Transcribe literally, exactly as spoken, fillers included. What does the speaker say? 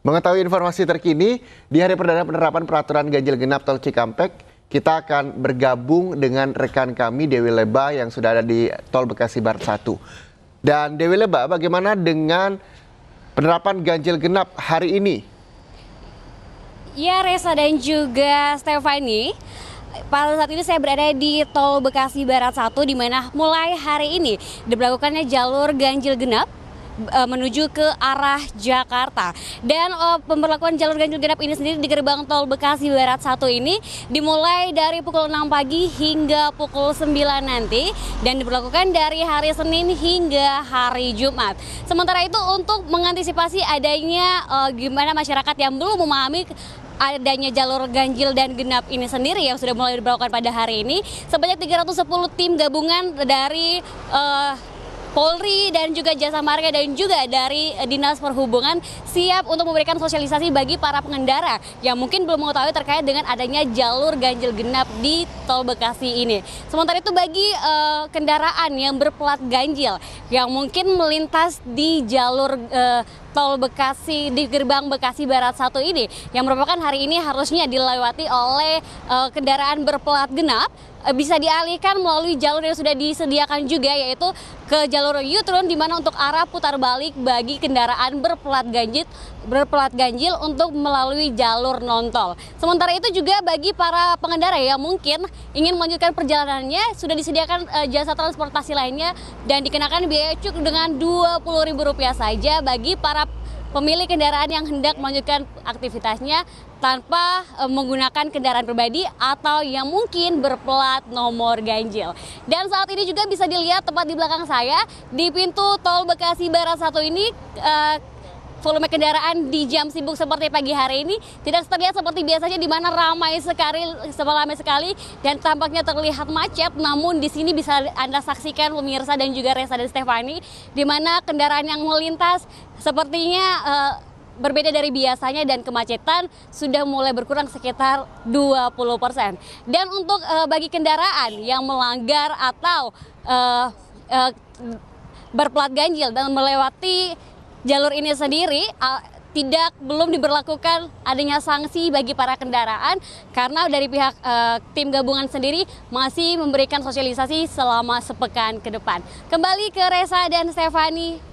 Mengetahui informasi terkini, di hari perdana penerapan peraturan ganjil genap Tol Cikampek, kita akan bergabung dengan rekan kami Dewi Leba yang sudah ada di Tol Bekasi Barat satu. Dan Dewi Leba, bagaimana dengan penerapan ganjil genap hari ini? Ya Reza dan juga Stefani, pada saat ini saya berada di Tol Bekasi Barat satu, di mana mulai hari ini diberlakukannya jalur ganjil genap menuju ke arah Jakarta. Dan uh, pemberlakuan jalur ganjil genap ini sendiri di gerbang tol Bekasi Barat satu ini dimulai dari pukul enam pagi hingga pukul sembilan nanti, dan diberlakukan dari hari Senin hingga hari Jumat. Sementara itu, untuk mengantisipasi adanya uh, gimana masyarakat yang belum memahami adanya jalur ganjil dan genap ini sendiri yang sudah mulai diberlakukan pada hari ini, sebanyak tiga ratus sepuluh tim gabungan dari uh, Polri dan juga Jasa Marga dan juga dari Dinas Perhubungan siap untuk memberikan sosialisasi bagi para pengendara yang mungkin belum mengetahui terkait dengan adanya jalur ganjil genap di Tol Bekasi ini. Sementara itu, bagi uh, kendaraan yang berplat ganjil yang mungkin melintas di jalur uh, Tol Bekasi, di gerbang Bekasi Barat satu ini, yang merupakan hari ini harusnya dilewati oleh uh, kendaraan berplat genap, uh, bisa dialihkan melalui jalur yang sudah disediakan juga, yaitu ke jalur U-turn, di mana untuk arah putar balik bagi kendaraan berplat ganjil berplat ganjil untuk melalui jalur non-tol. Sementara itu juga, bagi para pengendara yang mungkin ingin melanjutkan perjalanannya, sudah disediakan uh, jasa transportasi lainnya dan dikenakan biaya cukup dengan dua puluh ribu rupiah saja bagi para pemilik kendaraan yang hendak melanjutkan aktivitasnya tanpa menggunakan kendaraan pribadi atau yang mungkin berplat nomor ganjil. Dan saat ini juga bisa dilihat tepat di belakang saya, di pintu Tol Bekasi Barat satu ini, eh, volume kendaraan di jam sibuk seperti pagi hari ini tidak terlihat seperti biasanya, di mana ramai sekali, ramai sekali dan tampaknya terlihat macet. Namun di sini bisa Anda saksikan, pemirsa dan juga Reza dan Stefani, di mana kendaraan yang melintas sepertinya uh, berbeda dari biasanya, dan kemacetan sudah mulai berkurang sekitar dua puluh persen. Dan untuk uh, bagi kendaraan yang melanggar atau uh, uh, berplat ganjil dan melewati jalur ini sendiri, tidak belum diberlakukan adanya sanksi bagi para kendaraan, karena dari pihak uh, tim gabungan sendiri masih memberikan sosialisasi selama sepekan ke depan. Kembali ke Reza dan Stefani.